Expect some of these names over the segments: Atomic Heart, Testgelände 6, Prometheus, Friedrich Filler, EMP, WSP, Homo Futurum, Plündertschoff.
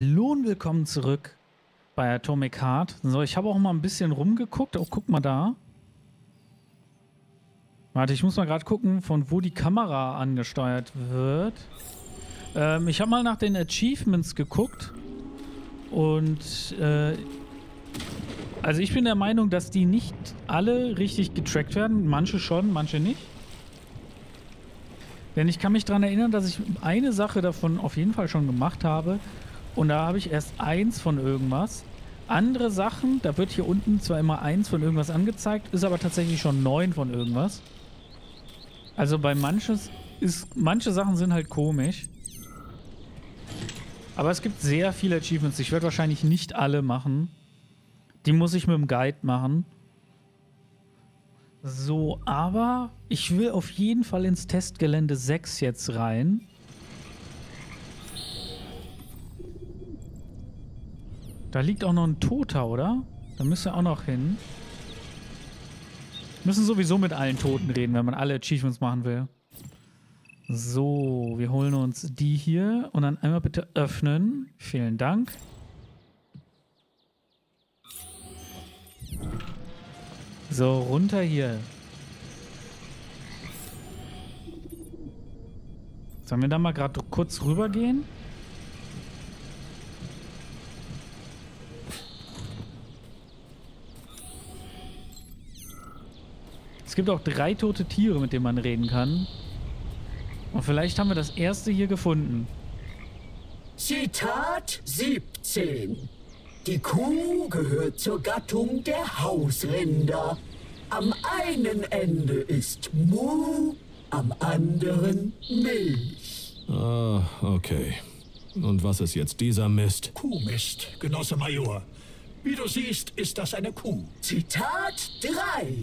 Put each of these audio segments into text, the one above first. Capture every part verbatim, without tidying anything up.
Hallo und willkommen zurück bei Atomic Heart. So, ich habe auch mal ein bisschen rumgeguckt. Oh, guck mal da. Warte, ich muss mal gerade gucken, von wo die Kamera angesteuert wird. Ähm, ich habe mal nach den Achievements geguckt. Und, äh, also ich bin der Meinung, dass die nicht alle richtig getrackt werden. Manche schon, manche nicht. Denn ich kann mich daran erinnern, dass ich eine Sache davon auf jeden Fall schon gemacht habe. Und da habe ich erst eins von irgendwas. Andere Sachen, da wird hier unten zwar immer eins von irgendwas angezeigt, ist aber tatsächlich schon neun von irgendwas. Also bei manches ist, manche Sachen sind halt komisch. Aber es gibt sehr viele Achievements. Ich werde wahrscheinlich nicht alle machen. Die muss ich mit dem Guide machen. So, aber ich will auf jeden Fall ins Testgelände sechs jetzt rein. Da liegt auch noch ein Toter, oder? Da müssen wir auch noch hin. Wir müssen sowieso mit allen Toten reden, wenn man alle Achievements machen will. So, wir holen uns die hier und dann einmal bitte öffnen. Vielen Dank. So, runter hier. Sollen wir da mal gerade kurz rübergehen? Es gibt auch drei tote Tiere, mit denen man reden kann. Und vielleicht haben wir das erste hier gefunden. Zitat siebzehn. Die Kuh gehört zur Gattung der Hausrinder. Am einen Ende ist Mu, am anderen Milch. Ah, okay. Und was ist jetzt dieser Mist? Kuhmist, Genosse Major. Wie du siehst, ist das eine Kuh. Zitat drei.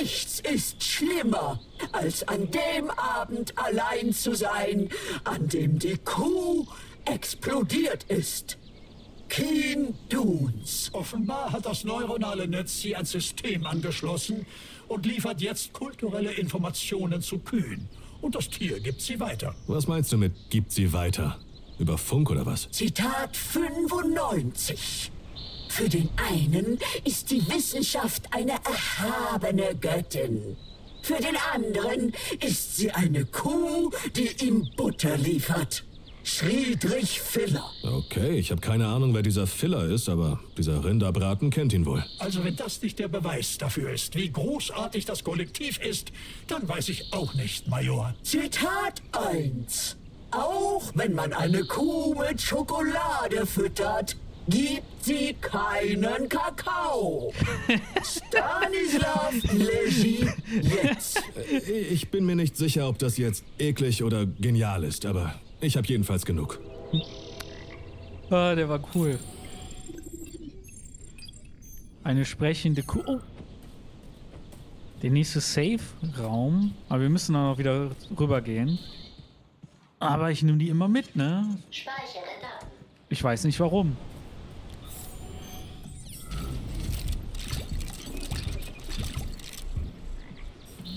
Nichts ist schlimmer, als an dem Abend allein zu sein, an dem die Kuh explodiert ist. Keen Dunes. Offenbar hat das neuronale Netz sie als System angeschlossen und liefert jetzt kulturelle Informationen zu Kühen. Und das Tier gibt sie weiter. Was meinst du mit gibt sie weiter? Über Funk oder was? Zitat fünfundneunzig. Für den einen ist die Wissenschaft eine erhabene Göttin. Für den anderen ist sie eine Kuh, die ihm Butter liefert. Friedrich Filler. Okay, ich habe keine Ahnung, wer dieser Filler ist, aber dieser Rinderbraten kennt ihn wohl. Also wenn das nicht der Beweis dafür ist, wie großartig das Kollektiv ist, dann weiß ich auch nicht, Major. Zitat eins. Auch wenn man eine Kuh mit Schokolade füttert, gibt sie keinen Kakao. Stanislav jetzt. Ich bin mir nicht sicher, ob das jetzt eklig oder genial ist, aber ich habe jedenfalls genug. Ah, der war cool. Eine sprechende Kuh. Oh. Der nächste Safe-Raum. Aber wir müssen dann auch wieder rübergehen. Aber ich nehme die immer mit, ne? Ich weiß nicht warum.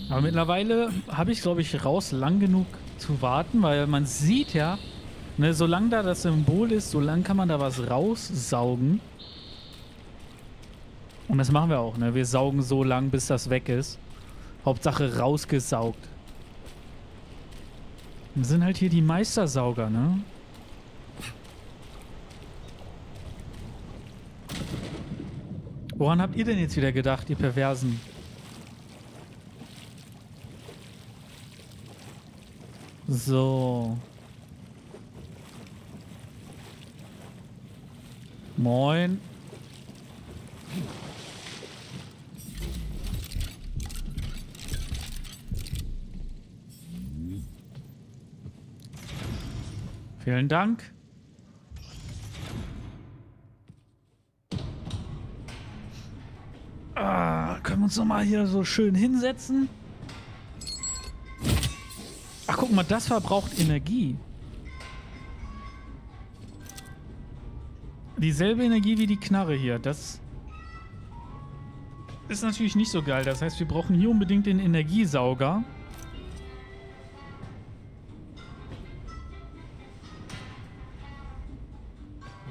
Aber mittlerweile habe ich, glaube ich, raus lang genug zu warten, weil man sieht ja, ne, solange da das Symbol ist, solange kann man da was raussaugen. Und das machen wir auch, ne? Wir saugen so lang, bis das weg ist. Hauptsache rausgesaugt. Wir sind halt hier die Meistersauger, ne? Woran habt ihr denn jetzt wieder gedacht, ihr Perversen? So. Moin. Vielen Dank. Ah, können wir uns nochmal hier so schön hinsetzen? Ach, guck mal, das verbraucht Energie. Dieselbe Energie wie die Knarre hier. Das ist natürlich nicht so geil. Das heißt, wir brauchen hier unbedingt den Energiesauger.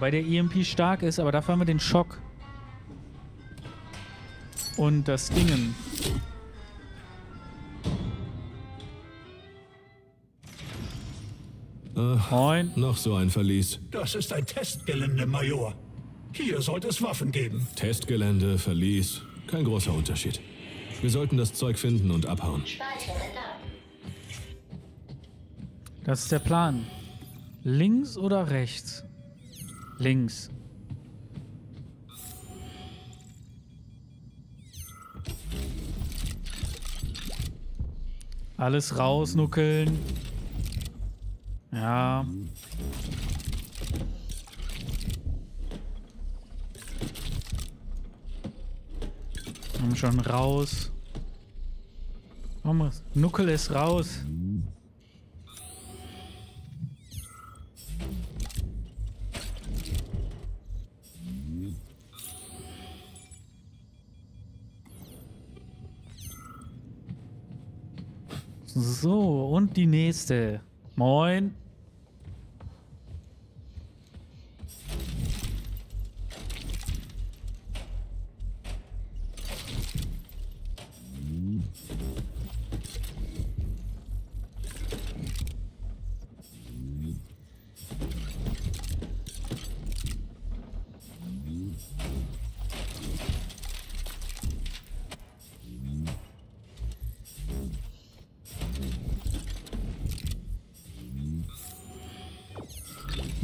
weil der E M P stark ist, aber dafür haben wir den Schock. Und das Dingen. Ach, Moin. Noch so ein Verlies. Das ist ein Testgelände, Major. Hier sollte es Waffen geben. Testgelände, Verlies. Kein großer Unterschied. Wir sollten das Zeug finden und abhauen. Das ist der Plan. Links oder rechts? Links. Alles rausnuckeln. Ja. Komm schon raus. Komm, nuckel es raus. So, und die nächste. Moin.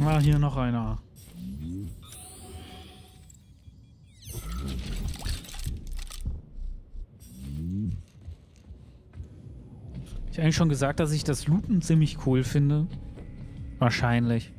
Ah, hier noch einer. Ich habe eigentlich schon gesagt, dass ich das Looten ziemlich cool finde. Wahrscheinlich.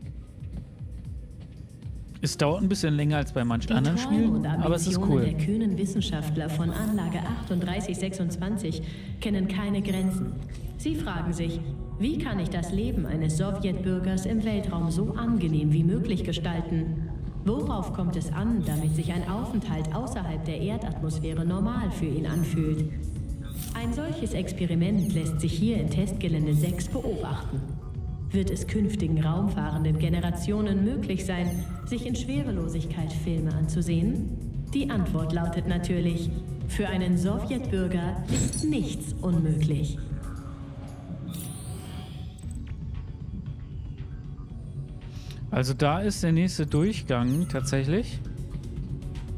Es dauert ein bisschen länger als bei manchen anderen Spielen, aber es ist cool. Die Ambitionen der kühnen Wissenschaftler von Anlage achtunddreißig sechsundzwanzig kennen keine Grenzen. Sie fragen sich, wie kann ich das Leben eines Sowjetbürgers im Weltraum so angenehm wie möglich gestalten? Worauf kommt es an, damit sich ein Aufenthalt außerhalb der Erdatmosphäre normal für ihn anfühlt? Ein solches Experiment lässt sich hier in Testgelände sechs beobachten. Wird es künftigen raumfahrenden Generationen möglich sein, sich in Schwerelosigkeit Filme anzusehen? Die Antwort lautet natürlich, für einen Sowjetbürger ist nichts unmöglich. Also da ist der nächste Durchgang tatsächlich.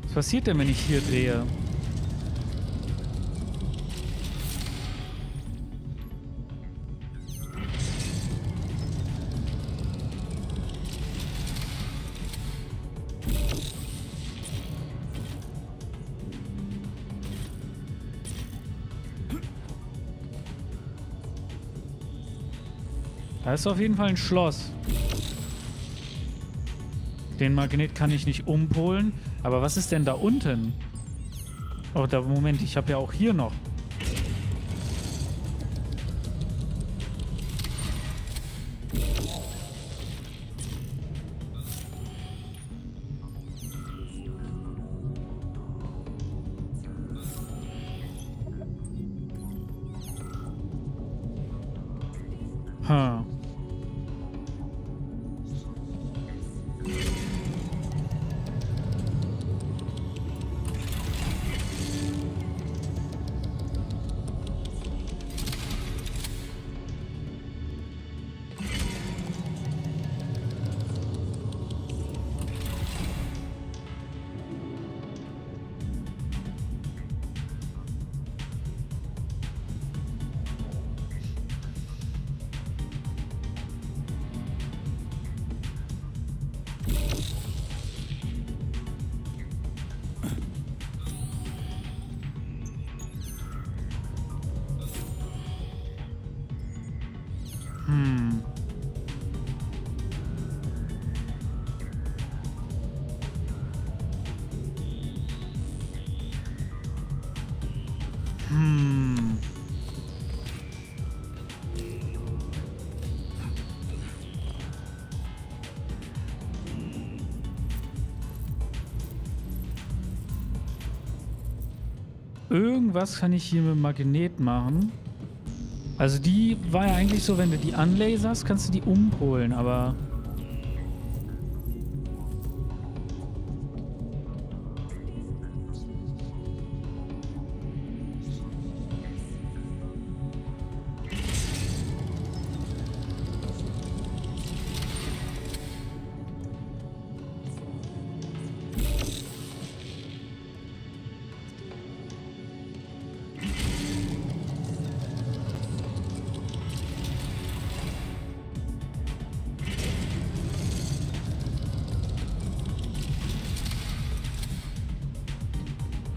Was passiert denn, wenn ich hier drehe? Da ist auf jeden Fall ein Schloss. Den Magnet kann ich nicht umpolen. Aber was ist denn da unten? Oh, da, Moment, ich habe ja auch hier noch. Hm. Hmm. Irgendwas kann ich hier mit Magnet machen. Also die war ja eigentlich so, wenn du die anlaserst, kannst du die umpolen, aber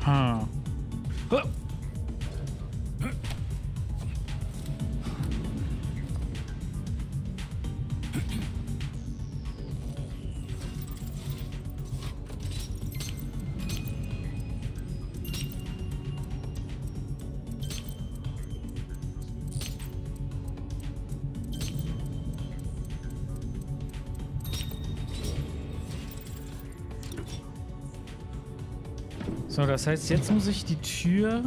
Hm. So, das heißt, jetzt muss ich die Tür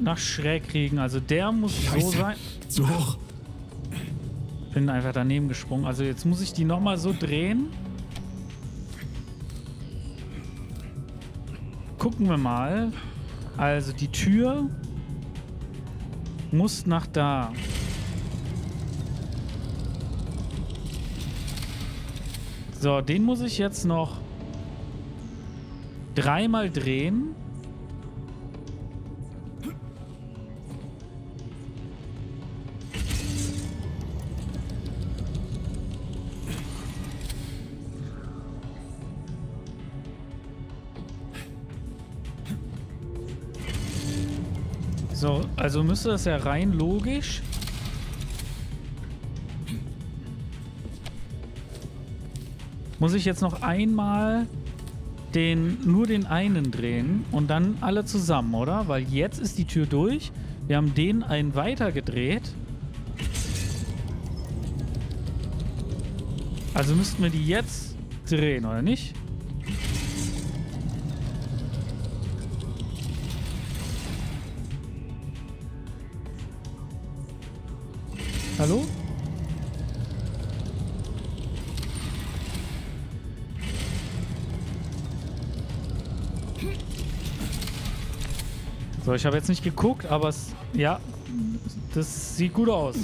nach schräg kriegen. Also der muss so sein. So hoch. Bin einfach daneben gesprungen. Also jetzt muss ich die nochmal so drehen. Gucken wir mal. Also die Tür muss nach da. So, den muss ich jetzt noch dreimal drehen. So, also müsste das ja rein logisch. Muss ich jetzt noch einmal Den, nur den einen drehen und dann alle zusammen, oder? Weil jetzt ist die Tür durch. Wir haben den einen weiter gedreht. Also müssten wir die jetzt drehen, oder nicht? Hallo? So, ich habe jetzt nicht geguckt, aber es, ja, das sieht gut aus.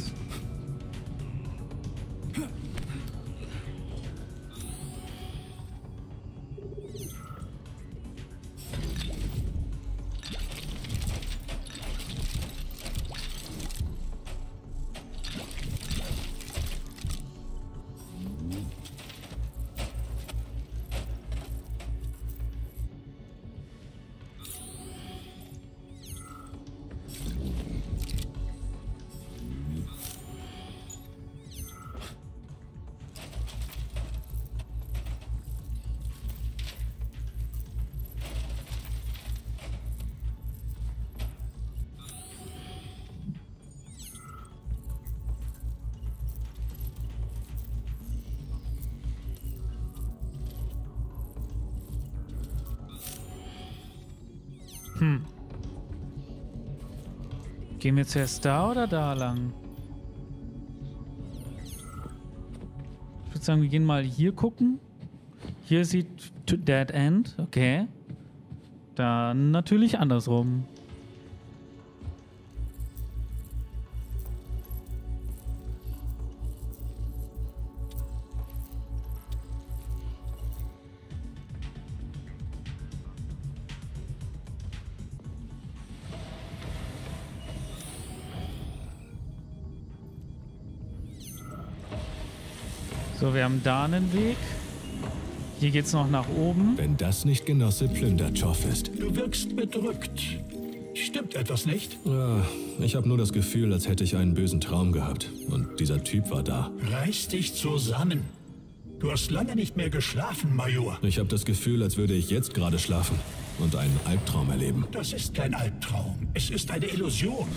Hm. Gehen wir zuerst da oder da lang? Ich würde sagen, wir gehen mal hier gucken. Hier sieht Dead End. Okay. Dann natürlich andersrum. So, wir haben da einen Weg. Hier geht's noch nach oben. Wenn das nicht Genosse Plündertschoff ist. Du wirkst bedrückt. Stimmt etwas nicht? Ja, ich habe nur das Gefühl, als hätte ich einen bösen Traum gehabt. Und dieser Typ war da. Reiß dich zusammen. Du hast lange nicht mehr geschlafen, Major. Ich habe das Gefühl, als würde ich jetzt gerade schlafen und einen Albtraum erleben. Das ist kein Albtraum. Es ist eine Illusion.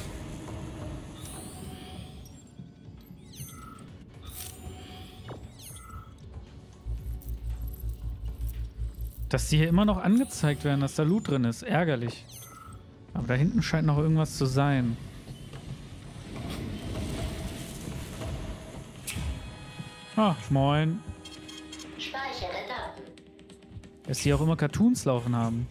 Dass die hier immer noch angezeigt werden, dass da Loot drin ist. Ärgerlich. Aber da hinten scheint noch irgendwas zu sein. Ah, moin. Dass die auch immer Cartoons laufen haben.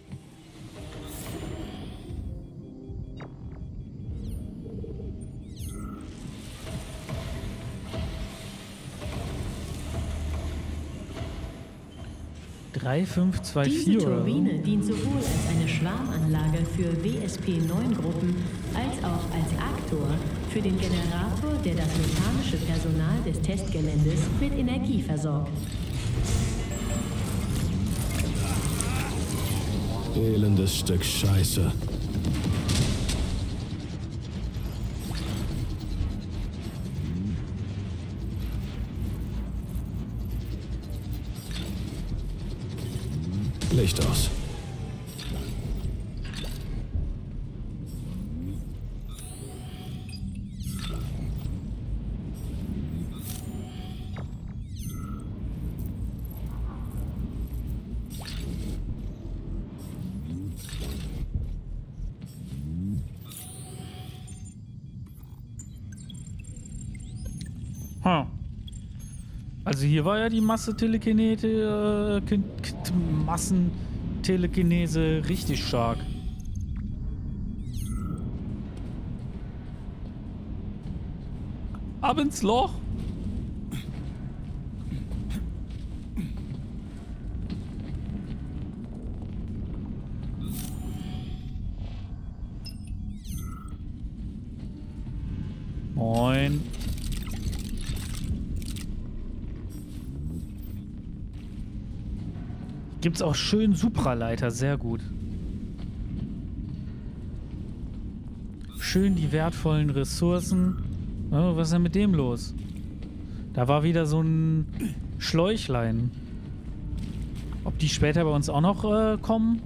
drei fünf zwei vier. Diese Turbine dient sowohl als eine Schwarmanlage für W S P neun Gruppen als auch als Aktor für den Generator, der das mechanische Personal des Testgeländes mit Energie versorgt. Elendes Stück Scheiße. Licht aus. Hm. Also hier war ja die Massentelekinete, äh, Massentelekinese richtig stark. Ab ins Loch. Moin. Gibt's auch schön Supraleiter, sehr gut. Schön die wertvollen Ressourcen. Oh, was ist denn mit dem los? Da war wieder so ein Schläuchlein. Ob die später bei uns auch noch äh, kommen?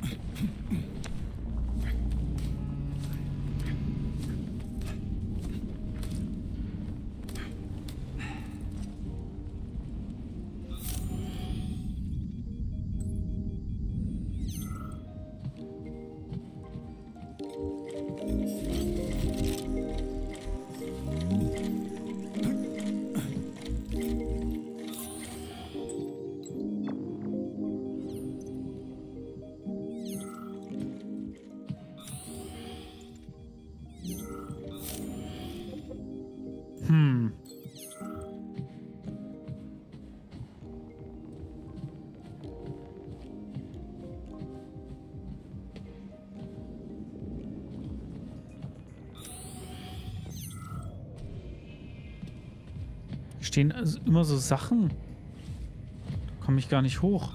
Stehen also immer so Sachen. Da komme ich gar nicht hoch.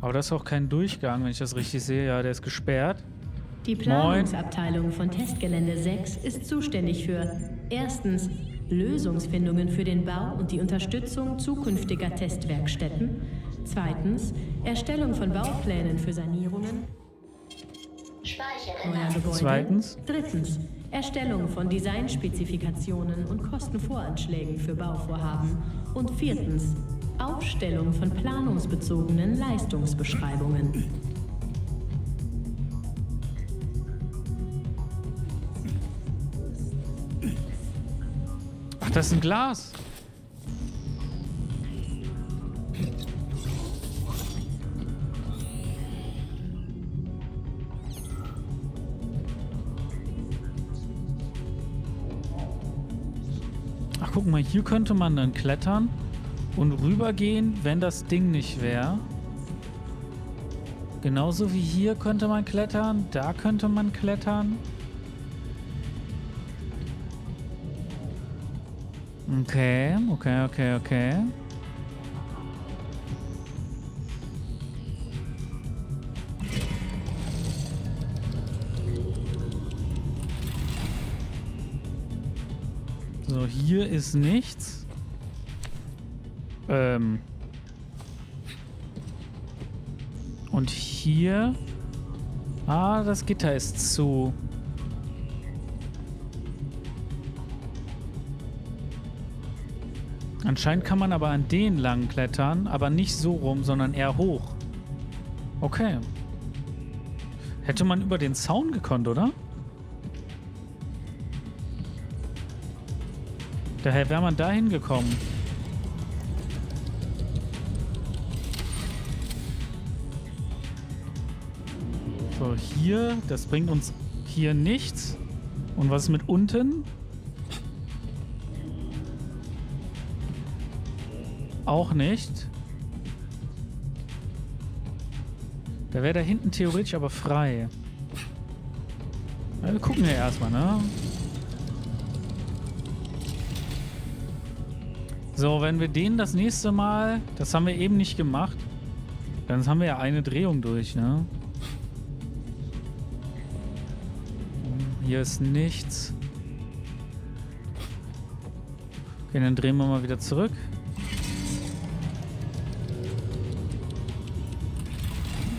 Aber das ist auch kein Durchgang, wenn ich das richtig sehe. Ja, der ist gesperrt. Die Planungsabteilung von Testgelände sechs ist zuständig für erstens Lösungsfindungen für den Bau und die Unterstützung zukünftiger Testwerkstätten, zweitens Erstellung von Bauplänen für Sanierungen, neuer Gebäude, zweitens. drittens Erstellung von Designspezifikationen und Kostenvoranschlägen für Bauvorhaben und viertens Aufstellung von planungsbezogenen Leistungsbeschreibungen. Ach, das ist ein Glas. Guck mal, hier könnte man dann klettern und rübergehen, wenn das Ding nicht wäre. Genauso wie hier könnte man klettern, da könnte man klettern. Okay, okay, okay, okay. So, hier ist nichts. Ähm. Und hier... Ah, das Gitter ist zu. Anscheinend kann man aber an den lang klettern, aber nicht so rum, sondern eher hoch. Okay. Hätte man über den Zaun gekonnt, oder? Daher wäre man da hingekommen. So, hier, das bringt uns hier nichts. Und was ist mit unten? Auch nicht. Da wäre da hinten theoretisch aber frei. Na, wir gucken ja erstmal, ne? So, wenn wir den das nächste Mal, das haben wir eben nicht gemacht, Dann haben wir ja eine Drehung durch, ne? Hier ist nichts. Okay, dann drehen wir mal wieder zurück.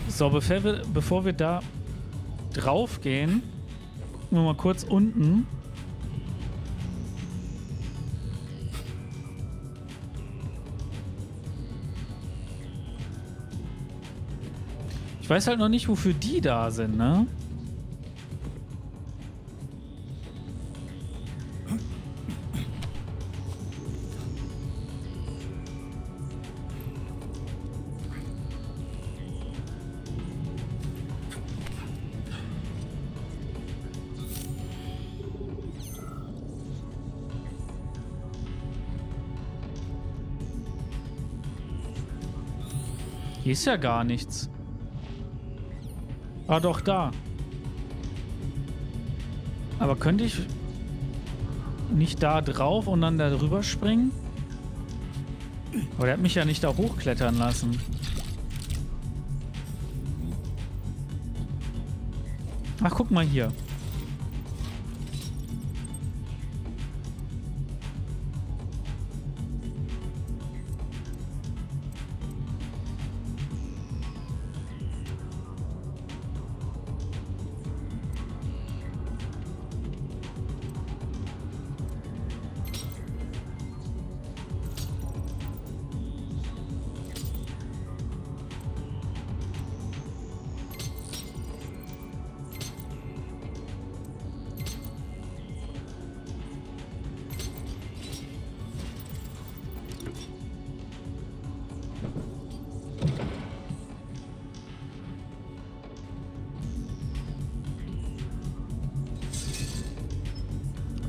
So, bevor wir, bevor wir da drauf gehen, gucken wir mal kurz unten. Ich weiß halt noch nicht, wofür die da sind, ne? Hier ist ja gar nichts. Ah, doch, da. Aber könnte ich nicht da drauf und dann da drüber springen? Aber der hat mich ja nicht da hochklettern lassen. Ach, guck mal hier.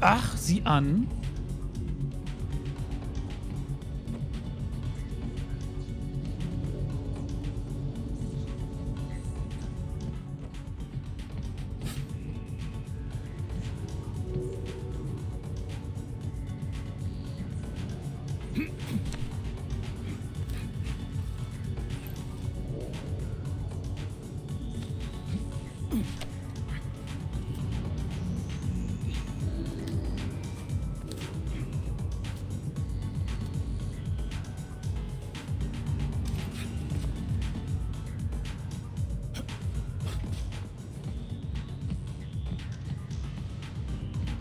Ach, sieh an.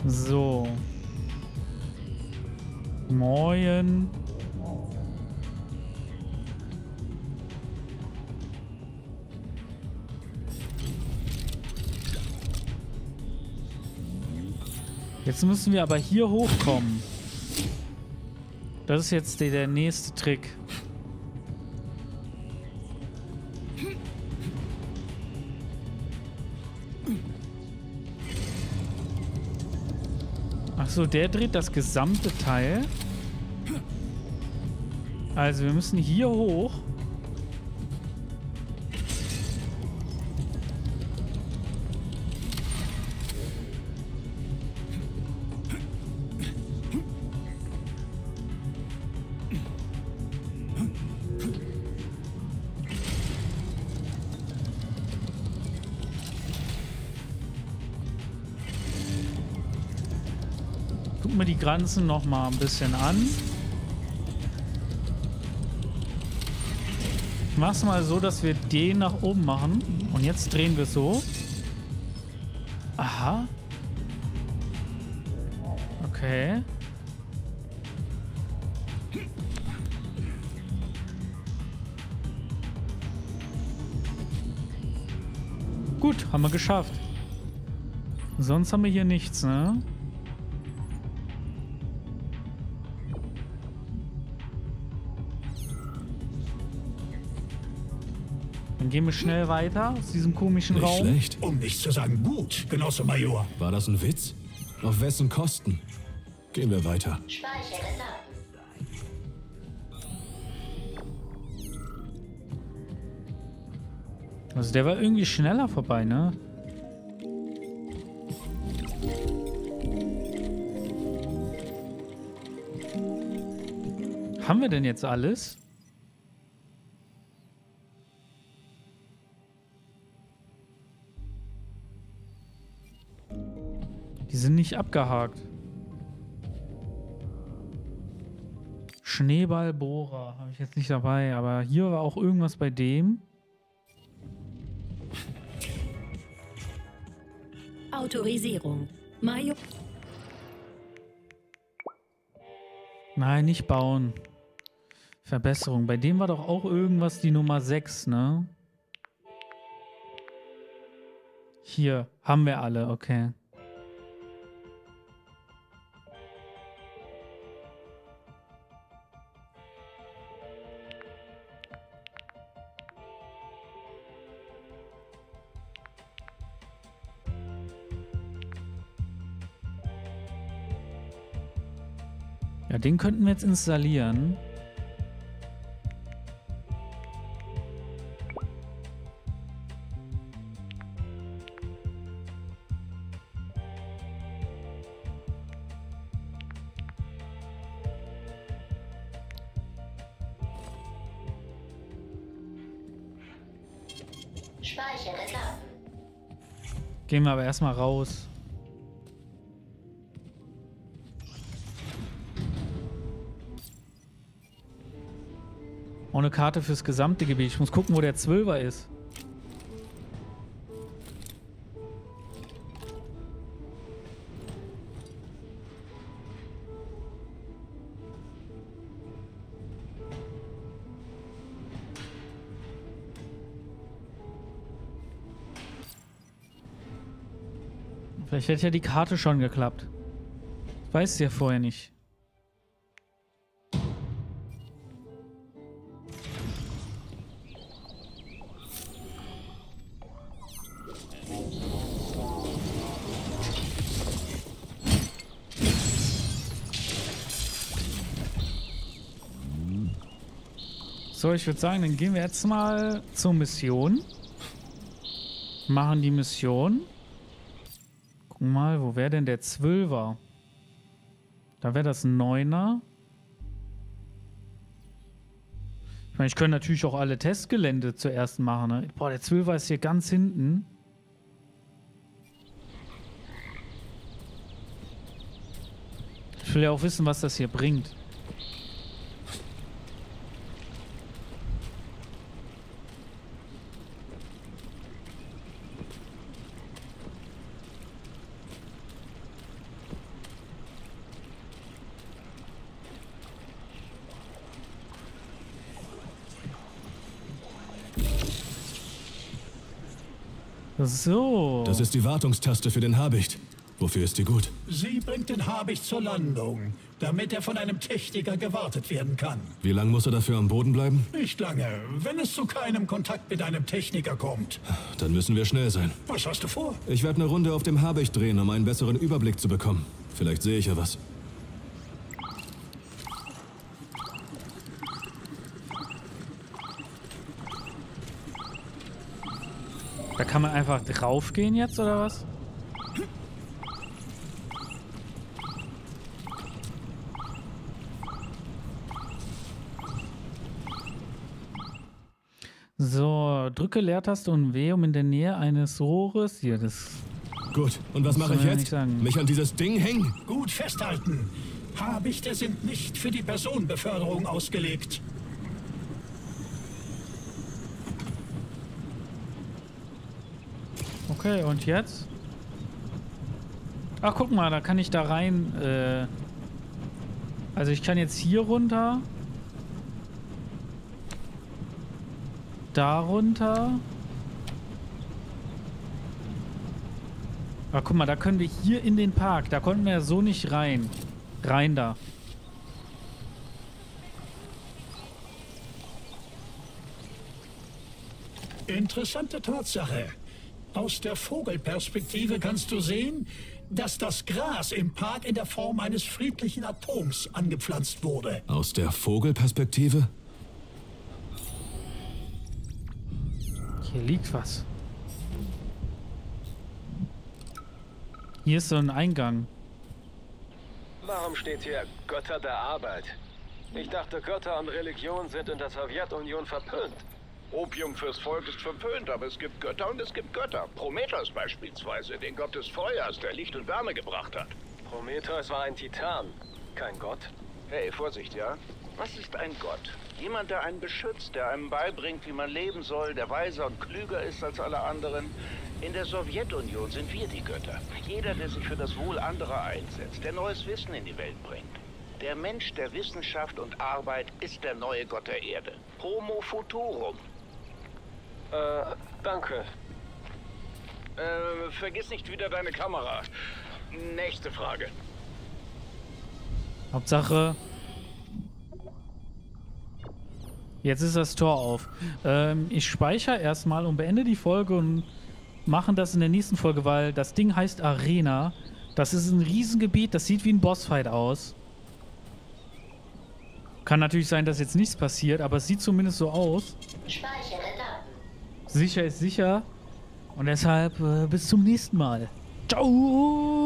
So. Moin. Jetzt müssen wir aber hier hochkommen. Das ist jetzt der, der nächste Trick. So, der dreht das gesamte Teil. Also wir müssen hier hoch. Mir die Grenzen noch mal ein bisschen an. Ich mach's mal so, dass wir den nach oben machen. Und jetzt drehen wir so. Aha. Okay. Gut, haben wir geschafft. Sonst haben wir hier nichts, ne? Gehen wir schnell weiter aus diesem komischen Raum. Nicht schlecht. Um nichts zu sagen, gut, Genosse Major. War das ein Witz? Auf wessen Kosten? Gehen wir weiter. Also der war irgendwie schneller vorbei, ne? Haben wir denn jetzt alles? Die sind nicht abgehakt. Schneeballbohrer habe ich jetzt nicht dabei, aber hier war auch irgendwas bei dem. Autorisierung. Major. Nein, nicht bauen. Verbesserung. Bei dem war doch auch irgendwas die Nummer sechs, ne? Hier, haben wir alle, okay. Ja, den könnten wir jetzt installieren. Speichern ist ab. Gehen wir aber erstmal raus. Eine Karte fürs gesamte Gebiet. Ich muss gucken, wo der Zwölfer ist. Vielleicht hätte ja die Karte schon geklappt. Das weißt du ja vorher nicht. So, ich würde sagen, dann gehen wir jetzt mal zur Mission. Machen die Mission. Gucken mal, wo wäre denn der Zwölfer? Da wäre das Neuner. Ich meine, ich könnte natürlich auch alle Testgelände zuerst machen. Ne? Boah, der Zwölfer ist hier ganz hinten. Ich will ja auch wissen, was das hier bringt. So. Das ist die Wartungstaste für den Habicht. Wofür ist die gut? Sie bringt den Habicht zur Landung, damit er von einem Techniker gewartet werden kann. Wie lange muss er dafür am Boden bleiben? Nicht lange. Wenn es zu keinem Kontakt mit einem Techniker kommt. Dann müssen wir schnell sein. Was hast du vor? Ich werde eine Runde auf dem Habicht drehen, um einen besseren Überblick zu bekommen. Vielleicht sehe ich ja was. Da kann man einfach draufgehen jetzt, oder was? So, drücke Leertaste und W, um in der Nähe eines Rohres hier das... Gut, und was mache ich jetzt? Mich an dieses Ding hängen? Gut festhalten. Habichte sind nicht für die Personenbeförderung ausgelegt. Okay, und jetzt? Ach, guck mal, da kann ich da rein. Äh also ich kann jetzt hier runter. Da runter. Ach, guck mal, da können wir hier in den Park. Da konnten wir ja so nicht rein. Rein da. Interessante Tatsache. Aus der Vogelperspektive kannst du sehen, dass das Gras im Park in der Form eines friedlichen Atoms angepflanzt wurde. Aus der Vogelperspektive? Hier liegt was. Hier ist so ein Eingang. Warum steht hier Götter der Arbeit? Ich dachte, Götter und Religion sind in der Sowjetunion verpönt. Opium fürs Volk ist verpönt, aber es gibt Götter und es gibt Götter. Prometheus beispielsweise, den Gott des Feuers, der Licht und Wärme gebracht hat. Prometheus war ein Titan, kein Gott. Hey, Vorsicht, ja? Was ist ein Gott? Jemand, der einen beschützt, der einem beibringt, wie man leben soll, der weiser und klüger ist als alle anderen. In der Sowjetunion sind wir die Götter. Jeder, der sich für das Wohl anderer einsetzt, der neues Wissen in die Welt bringt. Der Mensch der Wissenschaft und Arbeit ist der neue Gott der Erde. Homo Futurum. Äh, danke. Äh, vergiss nicht wieder deine Kamera. Nächste Frage. Hauptsache... Jetzt ist das Tor auf. Ähm, ich speichere erstmal und beende die Folge und machen das in der nächsten Folge, weil das Ding heißt Arena. Das ist ein Riesengebiet, das sieht wie ein Bossfight aus. Kann natürlich sein, dass jetzt nichts passiert, aber es sieht zumindest so aus. Speichere Daten. Sicher ist sicher. Und deshalb äh, bis zum nächsten Mal. Ciao!